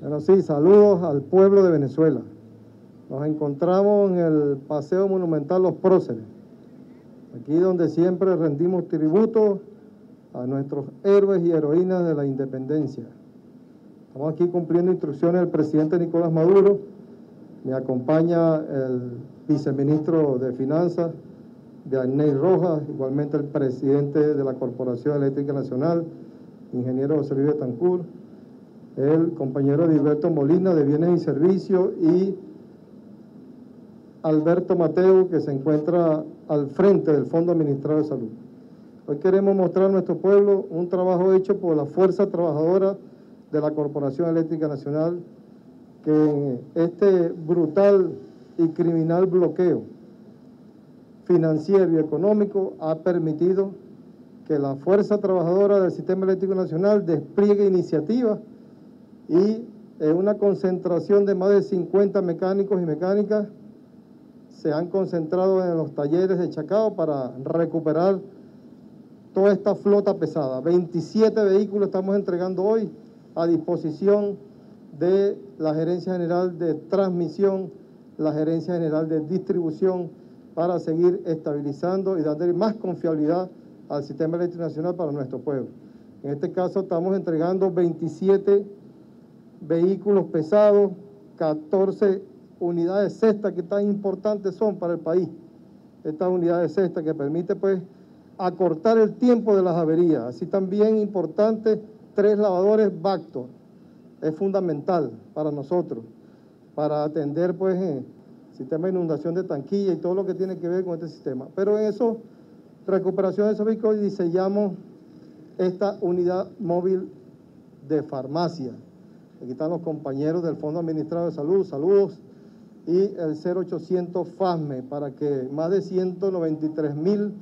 Bueno, sí, saludos al pueblo de Venezuela. Nos encontramos en el Paseo Monumental Los Próceres, aquí donde siempre rendimos tributo a nuestros héroes y heroínas de la independencia. Estamos aquí cumpliendo instrucciones del presidente Nicolás Maduro. Me acompaña el viceministro de Finanzas, de Arne Rojas, igualmente el presidente de la Corporación Eléctrica Nacional, ingeniero José Luis de Tancur, el compañero Edilberto Molina de Bienes y Servicios y Alberto Mateo, que se encuentra al frente del Fondo Administrado de Salud. Hoy queremos mostrar a nuestro pueblo un trabajo hecho por la fuerza trabajadora de la Corporación Eléctrica Nacional, que en este brutal y criminal bloqueo financiero y económico ha permitido que la fuerza trabajadora del Sistema Eléctrico Nacional despliegue iniciativas y en una concentración de más de 50 mecánicos y mecánicas se han concentrado en los talleres de Chacao para recuperar toda esta flota pesada. 27 vehículos estamos entregando hoy a disposición de la Gerencia General de Transmisión, la Gerencia General de Distribución, para seguir estabilizando y darle más confiabilidad al Sistema Eléctrico Nacional para nuestro pueblo. En este caso estamos entregando 27 vehículos pesados, 14 unidades cestas que tan importantes son para el país. Estas unidades cestas que permite pues acortar el tiempo de las averías. Así también importante, 3 lavadores Bactor. Es fundamental para nosotros, para atender pues sistema de inundación de Tanquilla y todo lo que tiene que ver con este sistema. Pero en eso, recuperación de esos vehículos, diseñamos esta unidad móvil de farmacia. Aquí están los compañeros del Fondo Administrado de Salud, saludos, y el 0800 FASME, para que más de 193.000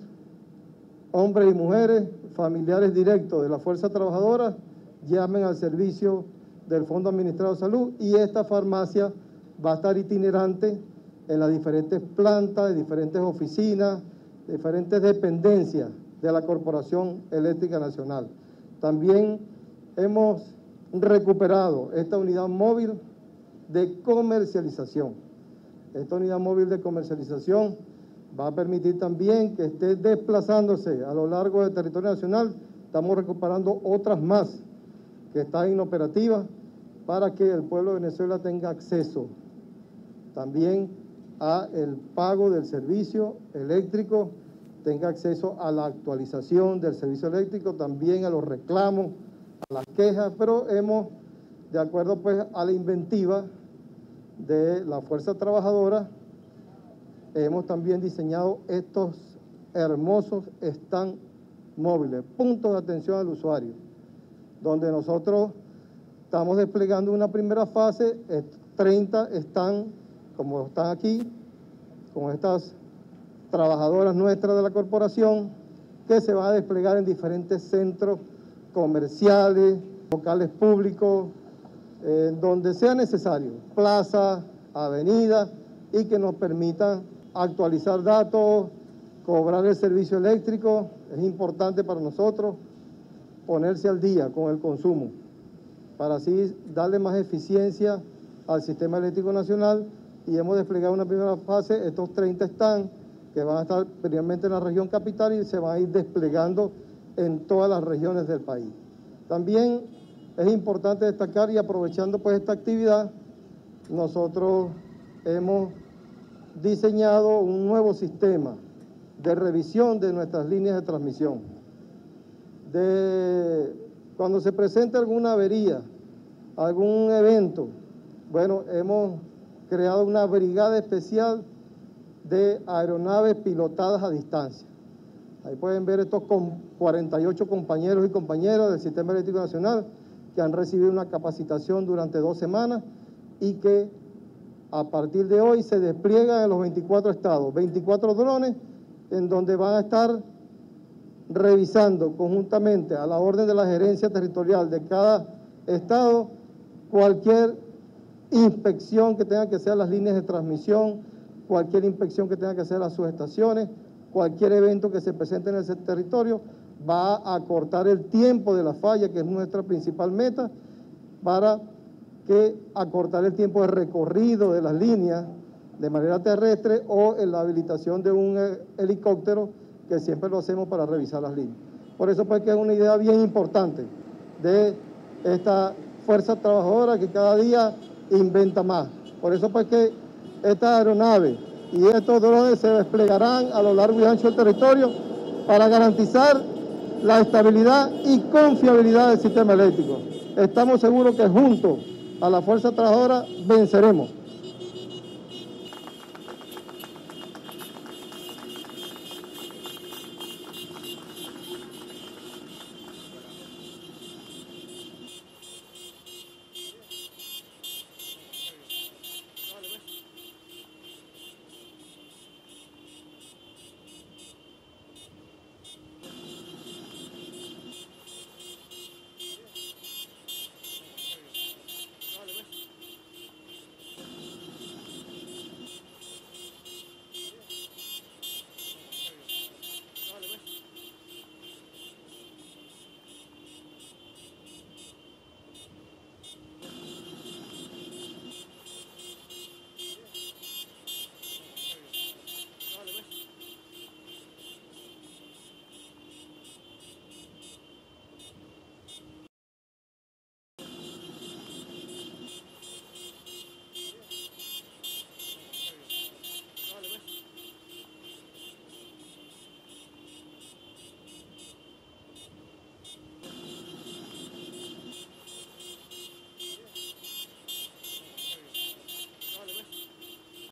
hombres y mujeres, familiares directos de la fuerza trabajadora, llamen al servicio del Fondo Administrado de Salud, y esta farmacia va a estar itinerante en las diferentes plantas, en diferentes oficinas, diferentes dependencias de la Corporación Eléctrica Nacional. También hemos recuperado esta unidad móvil de comercialización. Esta unidad móvil de comercialización va a permitir también que esté desplazándose a lo largo del territorio nacional. Estamos recuperando otras más que están inoperativas para que el pueblo de Venezuela tenga acceso también al pago del servicio eléctrico, tenga acceso a la actualización del servicio eléctrico, también a los reclamos, a las quejas, pero hemos, de acuerdo pues a la inventiva de la fuerza trabajadora, hemos también diseñado estos hermosos stand móviles, puntos de atención al usuario, donde nosotros estamos desplegando una primera fase, 30 están, como están aquí, con estas trabajadoras nuestras de la corporación, que se va a desplegar en diferentes centros comerciales, locales públicos, donde sea necesario, plazas, avenidas, y que nos permitan actualizar datos, cobrar el servicio eléctrico. Es importante para nosotros ponerse al día con el consumo, para así darle más eficiencia al Sistema Eléctrico Nacional, y hemos desplegado una primera fase, estos 30 stands que van a estar primeramente en la región capital y se van a ir desplegando en todas las regiones del país. También es importante destacar, y aprovechando pues esta actividad, nosotros hemos diseñado un nuevo sistema de revisión de nuestras líneas de transmisión. Cuando se presenta alguna avería, algún evento, bueno, hemos creado una brigada especial de aeronaves pilotadas a distancia. Ahí pueden ver estos 48 compañeros y compañeras del Sistema Eléctrico Nacional que han recibido una capacitación durante 2 semanas y que a partir de hoy se despliegan en los 24 estados, 24 drones, en donde van a estar revisando conjuntamente a la orden de la gerencia territorial de cada estado cualquier inspección que tenga que hacer las líneas de transmisión, cualquier inspección que tenga que hacer a sus estaciones, cualquier evento que se presente en ese territorio. Va a acortar el tiempo de la falla, que es nuestra principal meta, para que acortar el tiempo de recorrido de las líneas de manera terrestre o en la habilitación de un helicóptero, que siempre lo hacemos para revisar las líneas. Por eso pues que es una idea bien importante de esta fuerza trabajadora que cada día inventa más. Por eso pues que esta aeronave y estos drones se desplegarán a lo largo y ancho del territorio para garantizar la estabilidad y confiabilidad del sistema eléctrico. Estamos seguros que junto a la fuerza trabajadora venceremos.